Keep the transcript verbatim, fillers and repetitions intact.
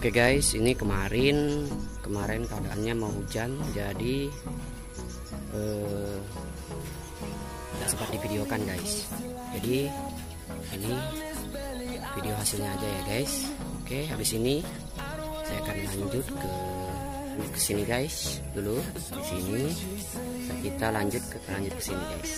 Oke guys, ini kemarin kemarin keadaannya mau hujan, jadi eh, tidak sempat divideokan guys. Jadi ini video hasilnya aja ya guys. Oke, habis ini saya akan lanjut ke ke sini guys. Dulu di sini kita lanjut ke lanjut ke sini guys.